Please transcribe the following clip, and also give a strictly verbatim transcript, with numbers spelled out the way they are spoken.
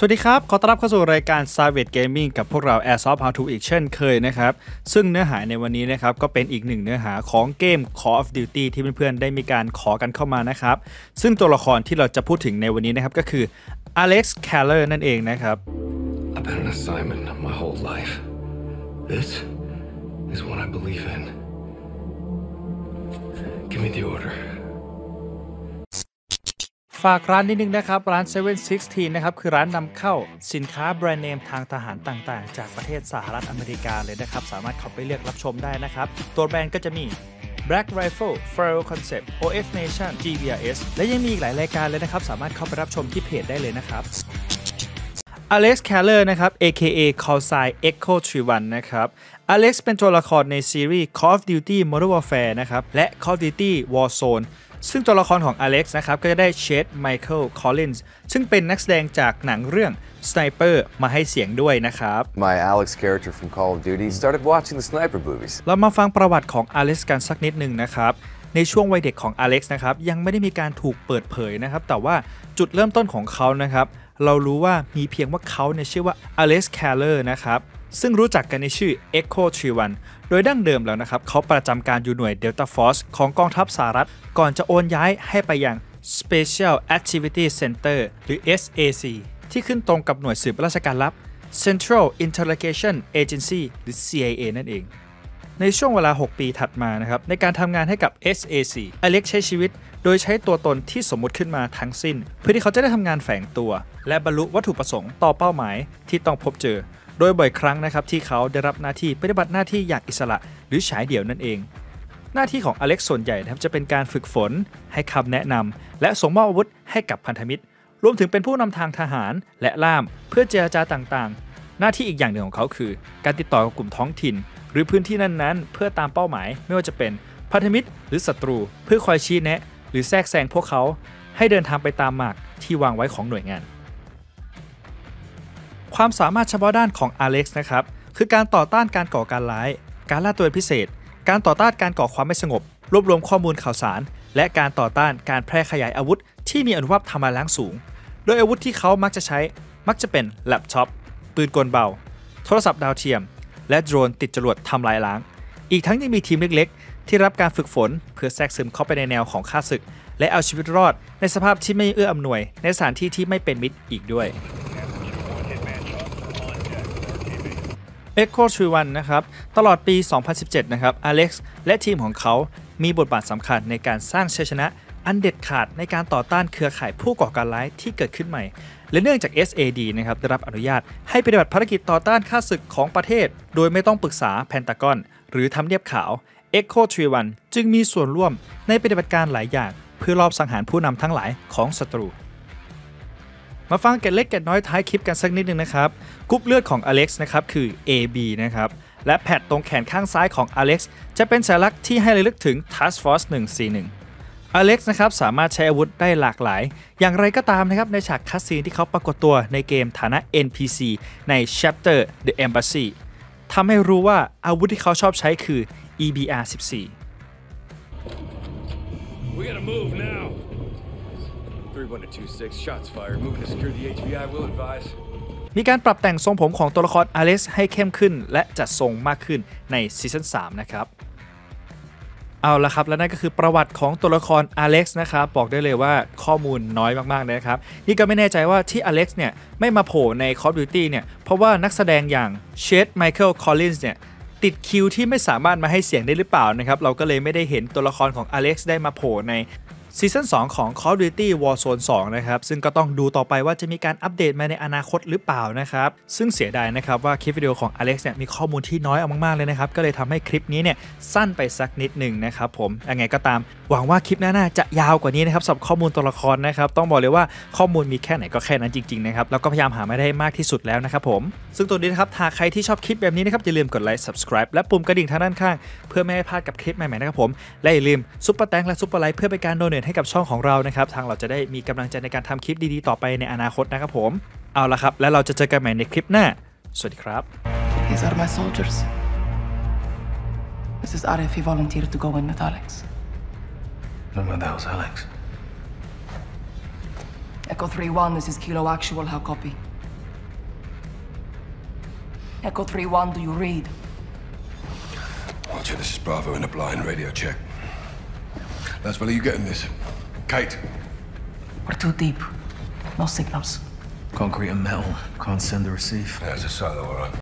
สวัสดีครับขอต้อนรับเข้าสู่รายการ Savage Gaming กับพวกเรา Airsoft How To อีกเช่นเคยนะครับซึ่งเนื้อหาในวันนี้นะครับก็เป็นอีกหนึ่งเนื้อหาของเกม Call of Duty ที่เพื่อนๆได้มีการขอกันเข้ามานะครับซึ่งตัวละครที่เราจะพูดถึงในวันนี้นะครับก็คือ Alex Keller นั่นเองนะครับ I've been an assignment my whole life. This is what I believe in. Give me the order.ฝากร้านนิดนึงนะครับร้าน เซเว่น สิบหก นะครับคือร้านนำเข้าสินค้าแบรนด์เนมทางทหารต่างๆจากประเทศสหรัฐอเมริกาเลยนะครับสามารถเข้าไปเลือกรับชมได้นะครับตัวแบรนด์ก็จะมี black rifle flow concept โอ เอฟ nation จี บี อาร์ เอส และยังมีอีกหลายรายการเลยนะครับสามารถเข้าไปรับชมที่เพจได้เลยนะครับ Alex Keller นะครับ เอ เค เอ caussay echo ทรี วัน นะครับ Alex เป็นตัวละครในซีรีส์ Call of Duty Modern Warfare นะครับและ Call of Duty War Zoneซึ่งตัวละครของ Alex นะครับก็จะได้เชดไมเคิลคอลลินส์ซึ่งเป็นนักแสดงจากหนังเรื่อง Sniper มาให้เสียงด้วยนะครับ My Alex character from Call of Duty started watching the Sniper movies เรามาฟังประวัติของ Alex กันสักนิดหนึ่งนะครับในช่วงวัยเด็กของ Alex นะครับยังไม่ได้มีการถูกเปิดเผยนะครับแต่ว่าจุดเริ่มต้นของเขานะครับเรารู้ว่ามีเพียงว่าเขาเนี่ยชื่อว่า Alex Keller นะครับซึ่งรู้จักกันในชื่อ Echo ทรี วัน โดยดั้งเดิมแล้วนะครับเขาประจำการอยู่หน่วย Delta Force ของกองทัพสหรัฐก่อนจะโอนย้ายให้ไปยัง Special a c t i v i t y Center หรือ เอส เอ ซี ที่ขึ้นตรงกับหน่วยสืบราชการลับ Central Interrogation Agency หรือ ซี ไอ เอ นั่นเองในช่วงเวลาหกปีถัดมานะครับในการทำงานให้กับ เอส เอ ซี อเล็กใช้ชีวิตโดยใช้ตัวตนที่สมมุติขึ้นมาทั้งสิ้นเพื่อที่เขาจะได้ทำงานแฝงตัวและบรรลุวัตถุประสงค์ต่อเป้าหมายที่ต้องพบเจอโดยบ่อยครั้งนะครับที่เขาได้รับหน้าที่ปฏิบัติหน้าที่อย่างอิสระหรือฉายเดี่ยวนั่นเองหน้าที่ของอเล็กซ์ส่วนใหญ่นะครับจะเป็นการฝึกฝนให้คำแนะนำและส่งมอบอาวุธให้กับพันธมิตรรวมถึงเป็นผู้นำทางทหารและล่ามเพื่อเจรจาต่างๆหน้าที่อีกอย่างหนึ่งของเขาคือการติดต่อกับกลุ่มท้องถิ่นหรือพื้นที่นั้นๆเพื่อตามเป้าหมายไม่ว่าจะเป็นพันธมิตรหรือศัตรูเพื่อคอยชี้แนะหรือแทรกแซงพวกเขาให้เดินทางไปตามหมากที่วางไว้ของหน่วยงานความสามารถเฉพาะด้านของอเล็กซ์นะครับคือการต่อต้านการก่อการร้ายการล่าตัวพิเศษการต่อต้านการก่อความไม่สงบรวบรวมข้อมูลข่าวสารและการต่อต้านการแพร่ขยายอาวุธที่มีอนุภาพทำลายล้างสูงโดยอาวุธที่เขามักจะใช้มักจะเป็นแล็ปท็อปปืนกลเบาโทรศัพท์ดาวเทียมและโดรนติดจรวดทำลายล้างอีกทั้งยังมีทีมเล็กๆที่รับการฝึกฝนเพื่อแทรกซึมเข้าไปในแนวของข้าศึกและเอาชีวิตรอดในสภาพที่ไม่เอื้ออำนวยในสถานที่ที่ไม่เป็นมิตรอีกด้วยEcho ทรี วัน นะครับตลอดปีสองพันสิบเจ็ดนะครับ Alex และทีมของเขามีบทบาทสำคัญในการสร้างชัยชนะอันเด็ดขาดในการต่อต้านเครือข่ายผู้ก่อการร้ายที่เกิดขึ้นใหม่และเนื่องจาก เอส เอ ดี นะครับได้รับอนุญาตให้ปฏิบัติภารกิจต่อต้านข้าศึกของประเทศโดยไม่ต้องปรึกษาแพนตากอนหรือทำเนียบขาว Echo ทรี วัน จึงมีส่วนร่วมในปฏิบัติการหลายอย่างเพื่อลอบสังหารผู้นำทั้งหลายของศัตรูมาฟังเกร็ดเล็กเกร็ดน้อยท้ายคลิปกันสักนิดนึงนะครับกรุ๊ปเลือดของ Alex นะครับคือ เอ บี นะครับและแพดตรงแขนข้างซ้ายของ Alex จะเป็นสัญลักษณ์ที่ให้ระลึกถึง Task Force หนึ่งสี่หนึ่ง Alex นะครับสามารถใช้อาวุธได้หลากหลายอย่างไรก็ตามนะครับในฉากคัสซีนที่เขาปรากฏตัวในเกมฐานะ เอ็น พี ซี ใน Chapter The Embassy ทำให้รู้ว่าอาวุธที่เขาชอบใช้คือ อี บี อาร์ สิบสี่ We gotta move now.มีการปรับแต่งทรงผมของตัวละครอเล็กซ์ให้เข้มขึ้นและจัดทรงมากขึ้นในซีซั่นสามนะครับเอาละครับและนั่นก็คือประวัติของตัวละครอเล็กซ์นะครับบอกได้เลยว่าข้อมูลน้อยมากๆนะครับนี่ก็ไม่แน่ใจว่าที่อเล็กซ์เนี่ยไม่มาโผล่ใน Call of Duty เนี่ยเพราะว่านักแสดงอย่างเชดไมเคิลคอลลินส์เนี่ยติดคิวที่ไม่สามารถมาให้เสียงได้หรือเปล่านะครับเราก็เลยไม่ได้เห็นตัวละครของอเล็กซ์ได้มาโผล่ในซีซั่นสองของ Call of Duty Warzone สองนะครับซึ่งก็ต้องดูต่อไปว่าจะมีการอัปเดตมาในอนาคตหรือเปล่านะครับซึ่งเสียดายนะครับว่าคลิปวิดีโอของ Alex เนี่ยมีข้อมูลที่น้อยเอามากๆเลยนะครับก็เลยทำให้คลิปนี้เนี่ยสั้นไปสักนิดหนึ่งนะครับผมยังไงก็ตามหวังว่าคลิปหน้าจะยาวกว่านี้นะครับสำหรับข้อมูลตัวละครนะครับต้องบอกเลยว่าข้อมูลมีแค่ไหนก็แค่นั้นจริงๆนะครับแล้วก็พยายามหามาได้มากที่สุดแล้วนะครับผมซึ่งตัวนี้นะครับถ้าใครที่ชอบคลิปแบบนี้นะครับอย่าลืมกดไลค์ subscribe และปุ่มกระดิ่งทางด้านข้างเพื่อไม่ให้พลาดกับคลิปใหม่ๆนะครับผมและอย่าลืม Super Thanks และ Super Like เพื่อเป็นการ donateให้กับช่องของเรานะครับทางเราจะได้มีกำลังใจในการทำคลิปดีๆต่อไปในอนาคตนะครับผมเอาละครับและเราจะเจอกันใหม่ในคลิปหน้าสวัสดีครับ These are my soldiers. This is R F he volunteered to go in with Alex. No, no, that was Alex. Echo three one, this is Kilo Actual. How copy? Echo three one, do you read? Roger, this is Bravo in a blind radio check. That's where you getting this. Kate. We're too deep. No signals. Concrete and metal. Can't send or receive. There's a silo, all right.